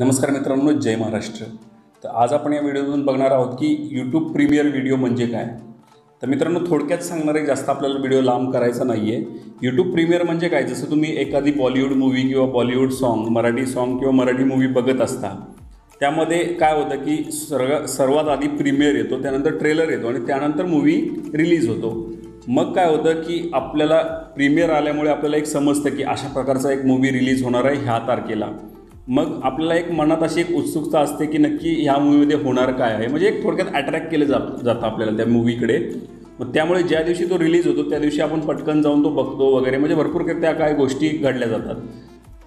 नमस्कार मित्रांनो, जय महाराष्ट्र। तर आज आपण या व्हिडिओतून बघणार आहोत की यूट्यूब प्रीमियर व्हिडिओ म्हणजे काय। तर मित्रांनो थोडक्यात सांगणार आहे, जास्त आपल्याला व्हिडिओ लांब करायचा नाही आहे। यूट्यूब प्रीमियर म्हणजे काय, जसं तुम्ही एखादी बॉलिवूड मूवी किंवा बॉलिवूड सॉन्ग, मराठी सॉन्ग किंवा मराठी मूवी बघत असता, त्यामध्ये काय होतं की सर्वात आधी प्रीमियर येतो, त्यानंतर ट्रेलर येतो आणि त्यानंतर मूवी रिलीज होतो। मग काय होतं की आपल्याला प्रीमियर आल्यामुळे आपल्याला एक समजतं की अशा प्रकारचा एक मूवी रिलीज होणार आहे ह्या तारखेला। मग आपल्याला एक मनात अशी एक उत्सुकता असते की नक्की ह्या मूवीमध्ये होणार काय आहे, म्हणजे एक थोडक्यात अट्रॅक्ट केलं जातं आपल्याला त्या मूवीकडे। मग त्यामुळे ज्या दिवशी तो रिलीज होतो त्या दिवशी आपण पटकन जाऊन तो बघतो वगैरे, म्हणजे भरपूर त्या काय गोष्टी घडल्या जातात।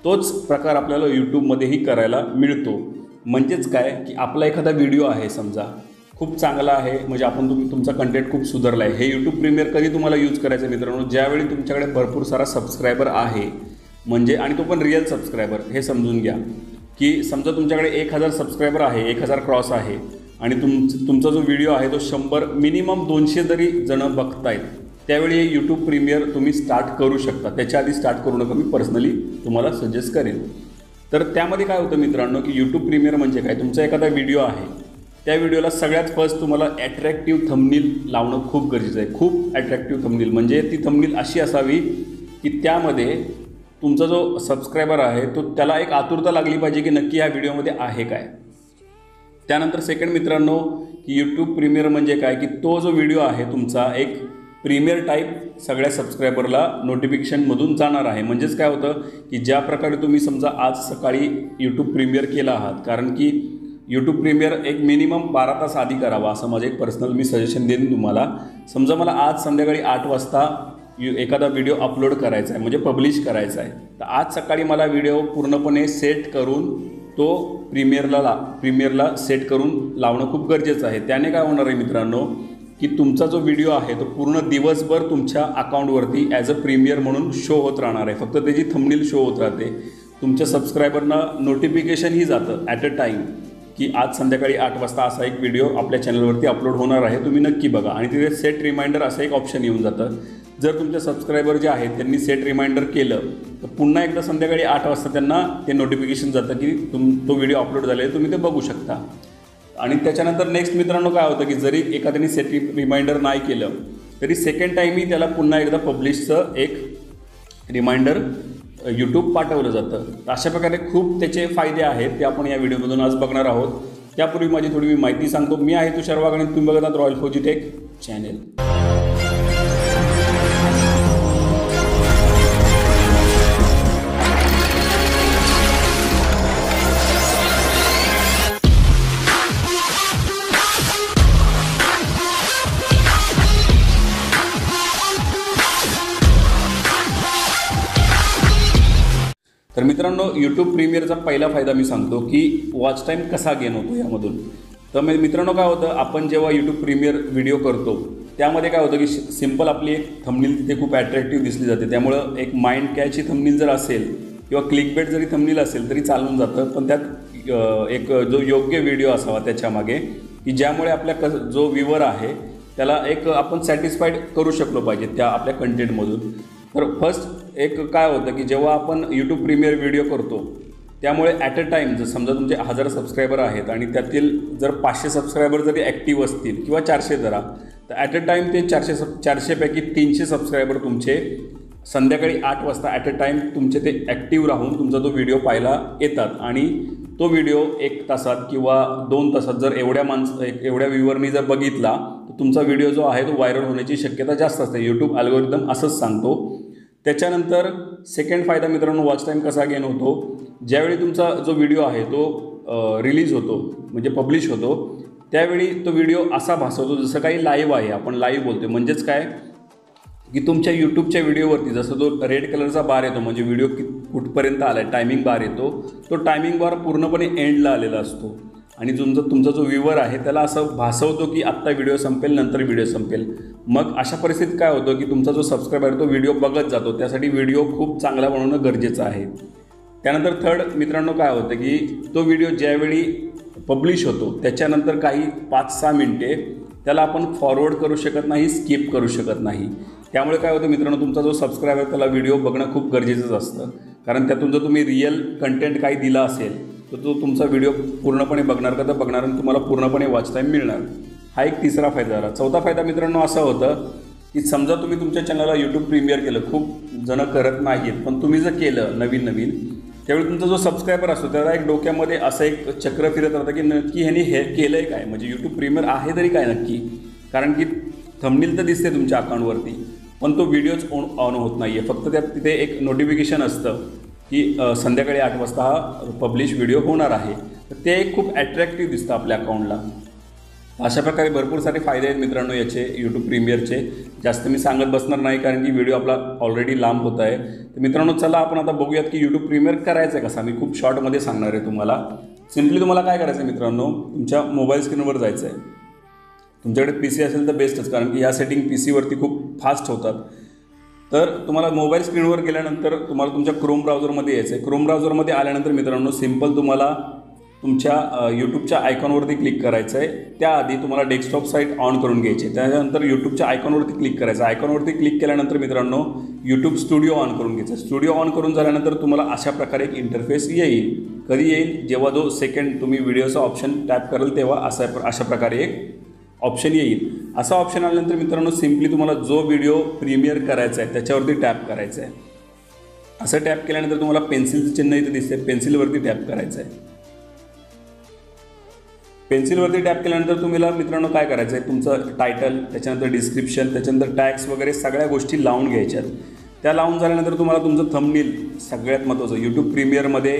तोच प्रकार आपल्याला यूट्यूबमध्येही करायला मिळतो। म्हणजेच काय की आपला एखादा व्हिडिओ आहे, समजा खूप चांगला आहे, म्हणजे आपण तुमचा कंटेंट खूप सुधारला आहे, हे यूट्यूब प्रीमियर कधी तुम्हाला यूज करायचं मित्रांनो, ज्यावेळी तुमच्याकडे भरपूर सारा सबस्क्रायबर आहे, म्हणजे आणि तो पण रिअल सबस्क्रायबर। हे समजून घ्या की समजा तुमच्याकडे 1000 सबस्क्रायबर आहे, 1000 क्रॉस आहे आणि तुमचा जो व्हिडिओ आहे तो 100 मिनिमम 200 तरी जणं बघतायत, त्यावेळी हे यूट्यूब प्रीमियर तुम्ही स्टार्ट करू शकता। त्याच्या आधी स्टार्ट करू नका, मी पर्सनली तुम्हाला सजेस्ट करेन। तर त्यामध्ये काय होतं मित्रांनो की यूट्यूब प्रीमियर म्हणजे काय, तुमचा एखादा व्हिडिओ आहे, त्या व्हिडिओला सगळ्यात फर्स्ट तुम्हाला ॲट्रॅक्टिव्ह थंबनेल लावणं खूप गरजेचं आहे। खूप ॲट्रॅक्टिव्ह थंबनेल म्हणजे ती थंबनेल अशी असावी की त्यामध्ये तुमचा जो सबस्क्रायबर आहे तो त्याला एक आतुरता लागली पाहिजे की नक्की ह्या व्हिडिओमध्ये आहे काय। त्यानंतर सेकंड मित्रांनो की यूट्यूब प्रीमियर म्हणजे काय की तो जो व्हिडिओ आहे तुमचा एक प्रीमियर टाईप सगळ्या सबस्क्रायबरला नोटिफिकेशनमधून जाणार आहे। म्हणजेच काय होतं की ज्या प्रकारे तुम्ही समजा आज सकाळी यूट्यूब प्रीमियर केला आहात, कारण की यूट्यूब प्रीमियर एक मिनिमम 12 तास आधी करावा असं माझं एक पर्सनल मी सजेशन देईन तुम्हाला। समजा मला आज संध्याकाळी 8 वाजता एखादा व्हिडिओ अपलोड करायचा आहे, म्हणजे पब्लिश करायचा आहे, तर आज सकाळी मला व्हिडिओ पूर्णपणे सेट करून तो प्रीमियरला सेट करून लावणं खूप गरजेचं आहे। त्याने काय होणार आहे मित्रांनो की तुमचा जो व्हिडिओ आहे तो पूर्ण दिवसभर तुमच्या अकाउंटवरती ॲज अ प्रीमियर म्हणून शो होत राहणार आहे, फक्त त्याची थंबनेल शो होत राहते। तुमच्या सबस्क्रायबरना नोटिफिकेशनही जातं ॲट अ टाईम की आज संध्याकाळी 8 वाजता असा एक व्हिडिओ आपल्या चॅनलवरती अपलोड होणार आहे, तुम्ही नक्की बघा, आणि तिथे सेट रिमाइंडर असं एक ऑप्शन येऊन जातं। जर तुमचे सबस्क्रायबर जे आहेत त्यांनी सेट रिमाइंडर केलं तर पुन्हा एकदा संध्याकाळी 8 वाजता त्यांना ते नोटिफिकेशन जातं की तो व्हिडिओ अपलोड झाला आहे, तुम्ही ते बघू शकता। आणि त्याच्यानंतर नेक्स्ट मित्रांनो काय होतं की जरी एखाद्याने सेट रिमाइंडर नाही केलं तरी सेकंड टाईमही त्याला पुन्हा एकदा पब्लिशचं एक रिमाइंडर यूट्यूब पाठवलं जातं। अशा प्रकारे खूप त्याचे फायदे आहेत, ते आपण या व्हिडिओमधून आज बघणार आहोत। त्यापूर्वी माझी थोडी माहिती सांगतो। मी आहे तुषार वाघ आणि तुम्ही बघत आहात रॉयल फौजी टेक चॅनल। तर मित्रांनो यूट्यूब प्रीमियरचा पहिला फायदा मी सांगतो की वॉच टाईम कसा गेन होतो यामधून। तर मित्रांनो काय होतं, आपण जेव्हा यूट्यूब प्रीमियर व्हिडिओ करतो त्यामध्ये काय होतं की सिंपल आपली एक थंबनेल तिथे खूप ॲट्रॅक्टिव्ह दिसली जाते, त्यामुळं एक माइंड कॅची थंबनेल जर असेल किंवा क्लिकबेट जरी थंबनेल असेल तरी चालून जातं, पण त्यात एक जो योग्य व्हिडिओ असावा त्याच्यामागे की ज्यामुळे आपल्या जो व्ह्यूवर आहे त्याला एक आपण सॅटिस्फाईड करू शकलो पाहिजे त्या आपल्या कंटेंटमधून। तर फर्स्ट एक काय होतं की जेव्हा आपण यूट्यूब प्रीमियर व्हिडिओ करतो त्यामुळे ॲट अ टाईम जर समजा तुमचे 1000 सबस्क्रायबर आहेत आणि त्यातील जर 500 सबस्क्रायबर जरी ॲक्टिव्ह असतील किंवा 400 जरा, तर ॲट अ टाईम ते 400पैकी 300 सबस्क्रायबर तुमचे संध्याकाळी 8 वाजता ॲट अ टाईम तुमचे ते ॲक्टिव्ह राहून तुमचा तो व्हिडिओ पाहायला येतात। आणि तो व्हिडिओ 1 तासात किंवा 2 तासात जर एवढ्या व्ह्यूवरनी जर बघितला तर तुमचा व्हिडिओ जो आहे तो व्हायरल होण्याची शक्यता जास्त असते, यूट्यूब अल्गोरिदम असंच सांगतो। त्याच्यानंतर सेकंड फायदा मित्रांनो वॉच टाईम कसा गेन होतो, ज्यावेळी तुमचा जो व्हिडिओ आहे तो रिलीज होतो म्हणजे पब्लिश होतो त्यावेळी तो व्हिडिओ असा भासवतो जसं काही लाईव्ह आहे, आपण लाईव्ह बोलतो। म्हणजेच काय की तुमच्या यूट्यूबच्या व्हिडिओवरती जसं तो रेड कलरचा बार येतो म्हणजे व्हिडिओ कुठपर्यंत आला आहे टायमिंग बार येतो, तो टायमिंग बार पूर्णपणे एंडला आलेला असतो आणि तुमचा जो व्ह्यूवर आहे त्याला असं भासवतो की आत्ता व्हिडिओ संपेल, नंतर व्हिडिओ संपेल। मग अशा परिस्थितीत काय होतं की तुमचा जो सबस्क्रायबर आहे तो व्हिडिओ बघत जातो, त्यासाठी व्हिडिओ खूप चांगला बनवणं गरजेचं आहे। त्यानंतर थर्ड मित्रांनो काय होतं की तो व्हिडिओ ज्यावेळी पब्लिश होतो त्याच्यानंतर काही 5-6 मिनटे त्याला आपण फॉरवर्ड करू शकत नाही, स्किप करू शकत नाही, त्यामुळे काय होतं मित्रांनो तुमचा जो सबस्क्रायबर त्याला व्हिडिओ बघणं खूप गरजेचंच असतं, कारण त्यातून जर तुम्ही रिअल कंटेंट काही दिला असेल तर तो तुमचा व्हिडिओ पूर्णपणे बघणार का, तर बघणार आणि तुम्हाला पूर्णपणे वॉच टाइम मिळणार। हा एक तीसरा फायदा झाला। चौथा फायदा मित्रांनो असा होता की समजा तुम्ही तुमच्या चॅनलला YouTube प्रीमियर केलं, खूप जण करत नाहीत पण तुम्ही जर केलं नवीन नवीन, त्यावेळी तुमचा जो सबस्क्राइबर असतो त्याला एक डोक्यामध्ये असं एक चक्र फिरत राहतं की नक्की ह्याने हे केलंय काय, म्हणजे YouTube प्रीमियर आहे तरी काय नक्की, कारण की थंबनेल तर दिसते तुमच्या अकाउंटवरती पण तो व्हिडिओच ऑन होत नाही आहे। फक्त त्यात तिथे एक नोटिफिकेशन असतं की संध्याकाळी 8 वाजता हा पब्लिश व्हिडिओ होणार आहे, तर ते एक खूप ॲट्रॅक्टिव्ह दिसतं आपल्या अकाउंटला। अशा प्रकारे भरपूर सारे फायदे आहेत मित्रांनो याचे यूट्यूब प्रीमियरचे, जास्त मी सांगत बसणार नाही कारण की व्हिडिओ आपला ऑलरेडी लांब होत आहे। तर मित्रांनो चला आपण आता बघूयात की यूट्यूब प्रीमियर करायचं आहे कसा। मी खूप शॉर्टमध्ये सांगणार आहे तुम्हाला। सिम्पली तुम्हाला काय करायचं आहे मित्रांनो, तुमच्या मोबाईल स्क्रीनवर जायचं आहे, तुमच्याकडे पी सी असेल तर बेस्टच कारण की या सेटिंग पी सीवरती खूप फास्ट होतात। तर तुम्हाला मोबाईल स्क्रीनवर गेल्यानंतर तुम्हाला तुमच्या क्रोम ब्राउझरमध्ये यायचं आहे। क्रोम ब्राउझरमध्ये आल्यानंतर मित्रांनो सिंपल तुम्हाला तुमच्या यूट्यूबच्या आयकॉनवरती क्लिक करायचं आहे। त्याआधी तुम्हाला डेस्कटॉप साईट ऑन करून घ्यायची, त्यानंतर यूट्यूबच्या आयकॉनवरती क्लिक करायचं। आयकॉनवरती क्लिक केल्यानंतर मित्रांनो यूट्यूब स्टुडिओ ऑन करून घ्यायचं। स्टुडिओ ऑन करून झाल्यानंतर तुम्हाला अशा प्रकारे एक इंटरफेस येईल। कधी येईल, जेव्हा जो सेकंड तुम्ही व्हिडिओचा ऑप्शन टॅप कराल तेव्हा अशा प्रकारे एक ऑप्शन येईल। असा ऑप्शन आल्यानंतर मित्रांनो सिम्पली तुम्हाला जो व्हिडिओ प्रीमियर करायचा आहे त्याच्यावरती टॅप करायचं आहे। असं टॅप केल्यानंतर तुम्हाला पेन्सिलचं चिन्ह इथे दिसते, पेन्सिलवरती टॅप करायचं आहे। पेन्सिलवरती टॅप केल्यानंतर तुम्हाला मित्रांनो काय करायचं आहे, तुमचं टायटल, त्याच्यानंतर डिस्क्रिप्शन, त्याच्यानंतर टॅक्स वगैरे सगळ्या गोष्टी लावून घ्यायच्यात। त्या लावून झाल्यानंतर तुम्हाला तुमचं थंबनेल, सगळ्यात महत्त्वाचं यूट्यूब प्रीमियरमध्ये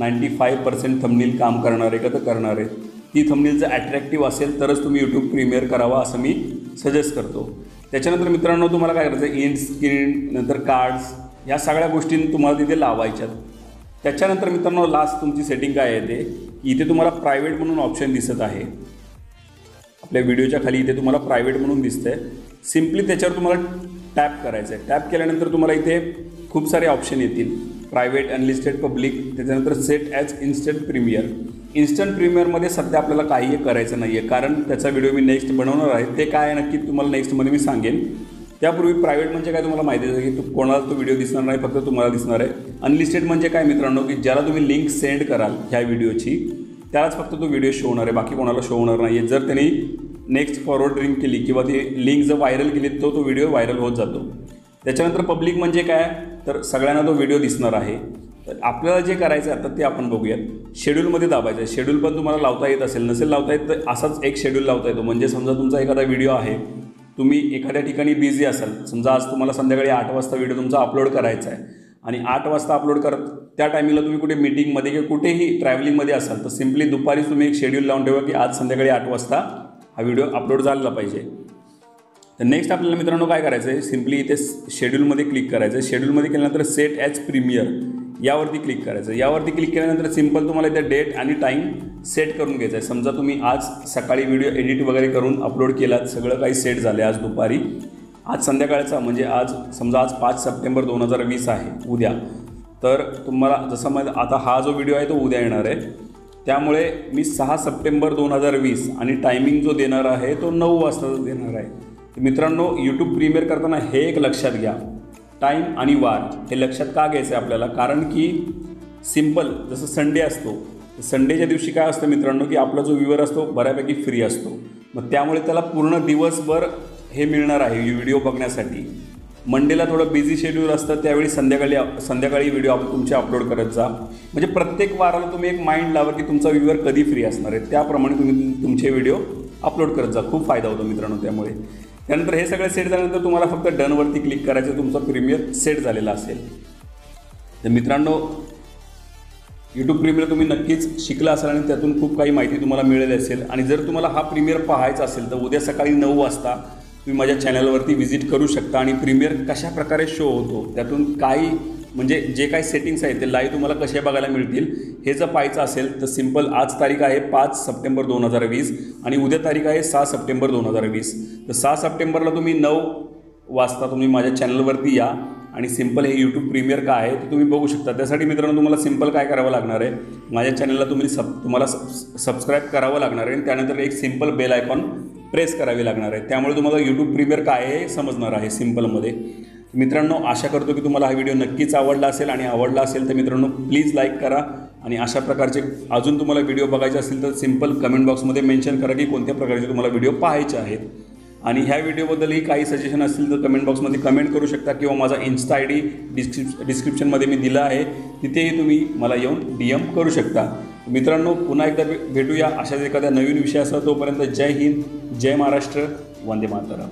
95% थंबनेल काम करणार आहे का तर करणार आहे, ती थंबनेल जर ॲट्रॅक्टिव्ह असेल तरच तुम्ही यूट्यूब प्रीमियर करावा असं मी सजेस्ट करतो। त्याच्यानंतर मित्रांनो तुम्हाला काय करायचं आहे, इंड स्क्रीन, नंतर कार्ड्स, ह्या सगळ्या गोष्टी तुम्हाला तिथे लावायच्यात। त्याच्यानंतर मित्रांनो लास्ट तुमची सेटिंग काय आहे ते, इथे तुम्हाला प्रायव्हेट म्हणून ऑप्शन दिसत आहे आपल्या व्हिडिओच्या खाली, इथे तुम्हाला प्रायव्हेट म्हणून दिसतं आहे। सिम्पली त्याच्यावर तुम्हाला टॅप करायचं आहे। टॅप केल्यानंतर तुम्हाला इथे खूप सारे ऑप्शन येतील, प्रायव्हेट, अनलिस्टेड, पब्लिक, त्याच्यानंतर set as instant premiere. Instant प्रीमियरमध्ये सध्या आपल्याला काहीही करायचं नाही आहे कारण त्याचा व्हिडिओ मी नेक्स्ट बनवणार आहे, ते काय नक्की तुम्हाला नेक्स्टमध्ये मी सांगेन। त्यापूर्वी प्रायव्हेट म्हणजे काय तुम्हाला माहिती आहे की कोणाला तो व्हिडिओ दिसणार नाही, फक्त तुम्हाला दिसणार आहे। अनलिस्टेड म्हणजे काय मित्रांनो, की ज्याला तुम्ही लिंक सेंड कराल ह्या व्हिडिओची त्यालाच फक्त तो व्हिडिओ शो होणार आहे, बाकी कोणाला शो होणार नाही आहे। जर त्यांनी नेक्स्ट फॉरवर्डिंग केली किंवा ती लिंक जर व्हायरल केली तर तो व्हिडिओ व्हायरल होत जातो। त्याच्यानंतर पब्लिक म्हणजे काय, तर सगळ्यांना तो व्हिडिओ दिसणार आहे। तर आपल्याला जे करायचं आहे आता ते आपण बघूयात। शेड्यूलमध्ये दाबायचं आहे, शेड्यूल पण तुम्हाला लावता येत असेल, नसेल लावता येत तर असाच एक शेड्यूल लावता येतो। म्हणजे समजा तुमचा एखादा व्हिडिओ आहे, तुम्ही एखाद्या ठिकाणी बिझी असाल, समजा आज तुम्हाला संध्याकाळी 8 वाजता व्हिडिओ तुमचा अपलोड करायचा आहे आणि 8 वाजता अपलोड करत त्या टायमिंगला तुम्ही कुठे मीटिंगमध्ये किंवा कुठेही ट्रॅव्हलिंगमध्ये असाल तर सिम्पली दुपारीच तुम्ही एक शेड्यूल लावून ठेवा की आज संध्याकाळी 8 वाजता हा व्हिडिओ अपलोड झाला पाहिजे। तर नेक्स्ट आपल्याला मित्रांनो काय करायचं आहे, सिम्पली इथे शेड्यूलमध्ये क्लिक करायचं आहे। शेड्यूलमध्ये केल्यानंतर सेट ॲज प्रीमियर यावरती क्लिक करायचं। यावरती क्लिक केल्यानंतर सिम्पल तुम्हाला इथे डेट आणि टाईम सेट करून घ्यायचं आहे। समजा तुम्ही आज सकाळी व्हिडिओ एडिट वगैरे करून अपलोड केलात, सगळं काही सेट झालं आज दुपारी, आज संध्याकाळचा म्हणजे आज समजा आज 5 सप्टेंबर 2020 आहे उद्या, तर तुम्हाला जसं माझा आता हा जो व्हिडिओ आहे तो उद्या येणार आहे, त्यामुळे मी 6 सप्टेंबर 2020 आणि टायमिंग जो देणार आहे तो 9 वाजता देणार आहे। मित्रांनो यूट्यूब प्रीमियर करताना हे एक लक्षात घ्या, टाईम आणि वार हे लक्षात का घ्यायचं आहे आपल्याला, कारण की सिम्पल जसं संडे असतो, संडेच्या दिवशी काय असतं मित्रांनो की आपला जो व्ह्यूअर असतो बऱ्यापैकी फ्री असतो, मग त्यामुळे त्याला पूर्ण दिवसभर हे मिळणार आहे व्हिडिओ बघण्यासाठी। मंडेला थोडं बिझी शेड्यूल असतं, त्यावेळी संध्याकाळी व्हिडिओ तुमचे अपलोड करत जा, म्हणजे प्रत्येक वाराला तुम्ही एक माइंड लावा की तुमचा व्ह्यूअर कधी फ्री असणार आहे, त्याप्रमाणे तुम्ही तुमचे व्हिडिओ अपलोड करत जा, खूप फायदा होतो मित्रांनो त्यामुळे। त्यानंतर हे सगळं सेट झाल्यानंतर तुम्हाला फक्त डनवरती क्लिक करायचं, तुमचा प्रीमियर सेट झालेला असेल। तर मित्रांनो यूट्यूब प्रीमियर तुम्ही नक्कीच शिकला असाल आणि त्यातून खूप काही माहिती तुम्हाला मिळाली असेल। आणि जर तुम्हाला हा प्रीमियर पाहायचा असेल तर उद्या सकाळी 9 वाजता तुम्ही माझ्या चॅनलवरती व्हिजिट करू शकता आणि प्रीमियर कशा प्रकारे शो होतो, त्यातून काही म्हणजे जे काही सेटिंग्स आहेत ते लाईव्ह तुम्हाला कसे बघायला मिळतील हे जर पाहायचं असेल तर सिम्पल आज तारीख आहे 5 सप्टेंबर 2020 आणि उद्या तारीख आहे 6 सप्टेंबर 2020। तर 6 सप्टेंबरला तुम्ही 9 वाजता तुम्ही माझ्या चॅनलवरती या आणि सिम्पल हे यूट्यूब प्रीमियर काय आहे ते तुम्ही बघू शकता। त्यासाठी मित्रांनो तुम्हाला सिम्पल काय करावं लागणार आहे, माझ्या चॅनलला तुम्हाला सबस्क्राईब करावं लागणार आहे आणि त्यानंतर एक सिम्पल बेल आयकॉन प्रेस करावी लागणार आहे, त्यामुळे तुम्हाला यूट्यूब प्रीमियर काय आहे समजणार आहे सिम्पलमध्ये। मित्रांनो आशा करतो की तुम्हाला हा व्हिडिओ नक्कीच आवडला असेल आणि आवडला असेल तर मित्रांनो प्लीज लाईक करा, आणि अशा प्रकारचे अजून तुम्हाला व्हिडिओ बघायचे असतील तर सिंपल कमेंट बॉक्स मध्ये मेंशन करा की कोणत्या प्रकारचे तुम्हाला व्हिडिओ पाहायचे आहेत। आणि ह्या व्हिडिओ बद्दलही काही सजेशन असतील तर कमेंट बॉक्स मध्ये कमेंट करू शकता किंवा माझा इंस्टा आयडी डिस्क्रिप्शन मध्ये मी दिला आहे, तिथेही तुम्ही मला येऊन डीएम करू शकता। मित्रांनो, पुन्हा एकदा भेटूया अशाच एखाद्या नवीन विषयासह। तोपर्यंत जय हिंद, जय महाराष्ट्र, वंदे मातरम।